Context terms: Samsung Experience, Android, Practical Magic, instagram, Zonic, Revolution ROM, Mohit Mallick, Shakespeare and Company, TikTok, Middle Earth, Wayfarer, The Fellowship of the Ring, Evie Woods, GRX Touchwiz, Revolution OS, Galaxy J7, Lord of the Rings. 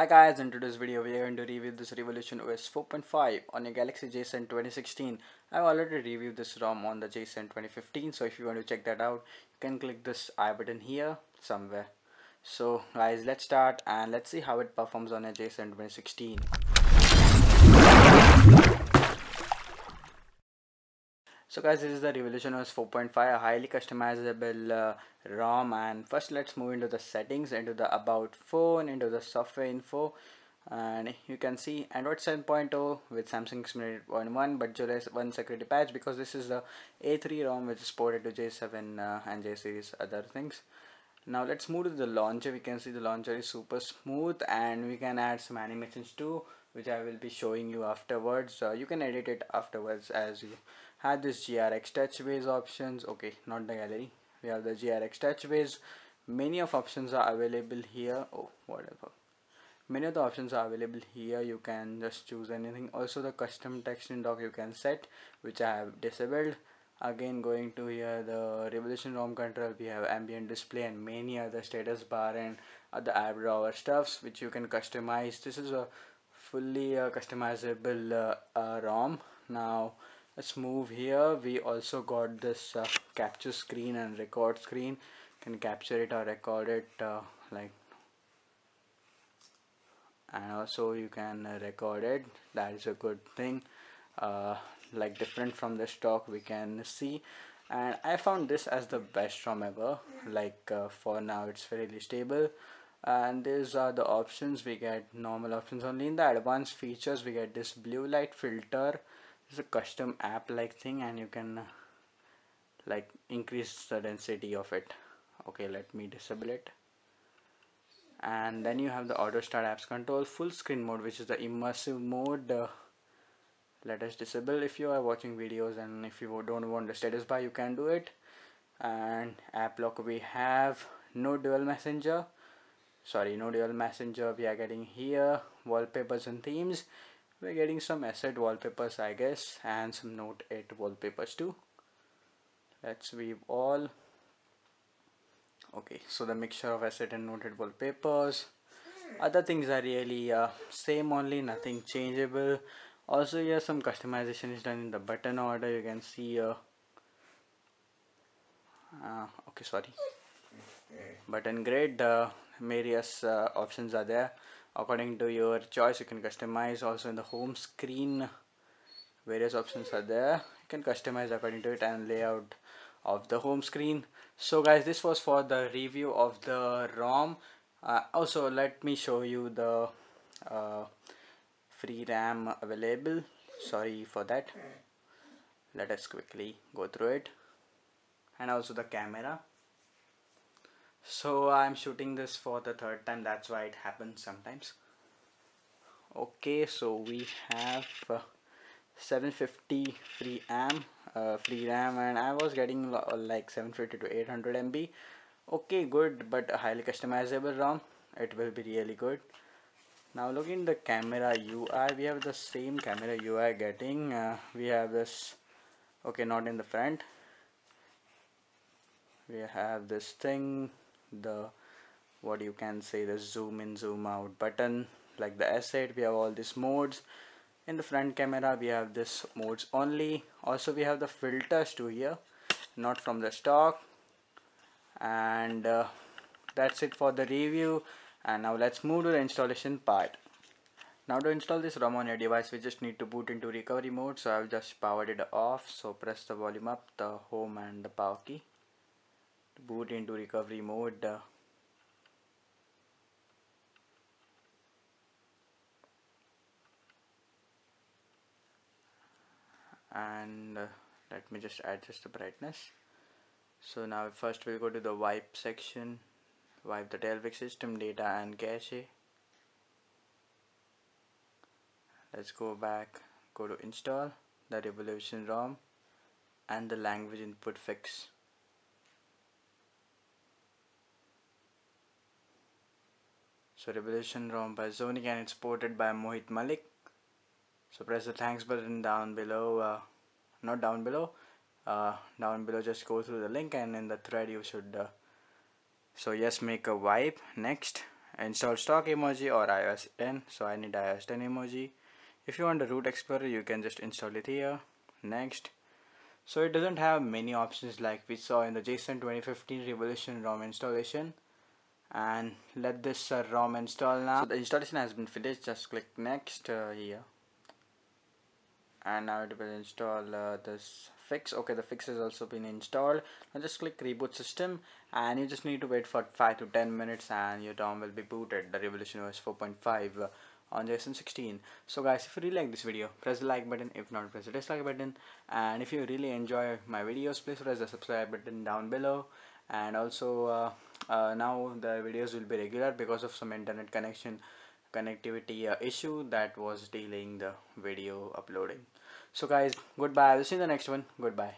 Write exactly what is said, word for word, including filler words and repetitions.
Hi guys, in today's video we are going to review this Revolution O S four point five on a Galaxy J seven twenty sixteen. I've already reviewed this ROM on the J seven twenty fifteen, so if you want to check that out, you can click this I button here somewhere. So guys, let's start and let's see how it performs on a J seven twenty sixteen. So guys, this is the Revolution O S four point five, a highly customizable uh, ROM, and first let's move into the settings, into the about phone, into the software info, and you can see Android seven point oh with Samsung Experience one point one, but July first security patch, because this is the A three ROM which is ported to J seven uh, and J series other things. Now let's move to the launcher. We can see the launcher is super smooth, and we can add some animations too, which I will be showing you afterwards. Uh, you can edit it afterwards as you have this G R X Touchwiz options. Okay, not the gallery. We have the G R X Touchwiz. Many of options are available here. Oh, whatever. Many of the options are available here. You can just choose anything. Also, the custom text in dock you can set, which I have disabled. Again, going to here the Revolution ROM control, we have ambient display and many other status bar and other app drawer stuffs which you can customize. This is a fully uh, customizable uh, uh, ROM. Now let's move here. We also got this uh, capture screen and record screen. You can capture it or record it uh, like, and also you can uh, record it. That is a good thing, uh, like different from the stock we can see. And I found this as the best ROM ever. Like uh, for now it's fairly stable. And these are the options. We get normal options only. In the advanced features we get this blue light filter. It's a custom app like thing, and you can uh, like increase the density of it. Okay, let me disable it. And then you have the auto start apps control, full screen mode, which is the immersive mode. Uh, let us disable. If you are watching videos and if you don't want the status bar, you can do it. And app lock, we have no dual messenger. Sorry, no dual messenger we are getting here. Wallpapers and themes, we're getting some asset wallpapers I guess, and some note eight wallpapers too. Let's weave all. Okay, so the mixture of asset and note eight wallpapers. Other things are really uh, same only, nothing changeable. Also here some customization is done in the button order. You can see uh, uh, okay, sorry, button grid. Uh, various uh, options are there according to your choice. You can customize. Also in the home screen various options are there. You can customize according to it, and layout of the home screen. So guys, this was for the review of the ROM. Uh, also let me show you the uh, free RAM available. Sorry for that. Let us quickly go through it. And also the camera. So I'm shooting this for the third time, that's why it happens sometimes. Okay, so we have uh, seven fifty free RAM, uh, free RAM, and I was getting like seven fifty to eight hundred M B. Okay, good, but a highly customizable ROM. It will be really good. Now look in the camera U I. We have the same camera U I getting. Uh, we have this. Okay, not in the front. We have this thing, the what you can say, the zoom in zoom out button, like the asset. We have all these modes. In the front camera we have this modes only. Also we have the filters too here, not from the stock. And uh, that's it for the review, and now let's move to the installation part. Now to install this ROM on your device, we just need to boot into recovery mode. So I've just powered it off, so press the volume up, the home and the power key. Boot into recovery mode. Uh, and uh, let me just adjust the brightness. So now first we'll go to the wipe section. Wipe the tailwick system, data and cache. Let's go back, go to install the Revolution ROM and the language input fix. So Revolution ROM by Zonic, and it's ported by Mohit Mallick. So press the thanks button down below, uh, not down below, uh, down below just go through the link, and in the thread you should, uh, so yes, make a wipe, next, install stock emoji or i O S ten. So I need i O S ten emoji. If you want the root explorer, you can just install it here. Next. So it doesn't have many options like we saw in the J seven twenty fifteen Revolution ROM installation. And let this uh, ROM install now. So the installation has been finished. Just click next uh, here. And now it will install uh, this fix. Okay, the fix has also been installed. Now just click reboot system and you just need to wait for five to ten minutes and your ROM will be booted, the Revolution O S four point five uh, on J seven sixteen. So guys, if you really like this video, press the like button. If not, press the dislike button. And if you really enjoy my videos, please press the subscribe button down below. And also uh, uh, now the videos will be regular because of some internet connection connectivity uh, issue that was delaying the video uploading. So guys, goodbye. I will see you in the next one. Goodbye.